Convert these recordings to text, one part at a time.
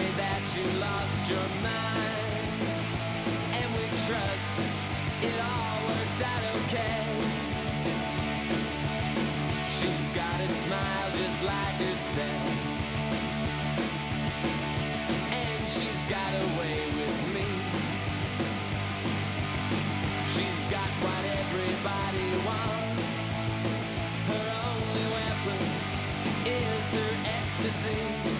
sorry that you lost your mind, and we trust it all works out okay. She's got a smile just like herself, and she's got a way with me. She's got what everybody wants. Her only weapon is her ecstasy.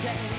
Take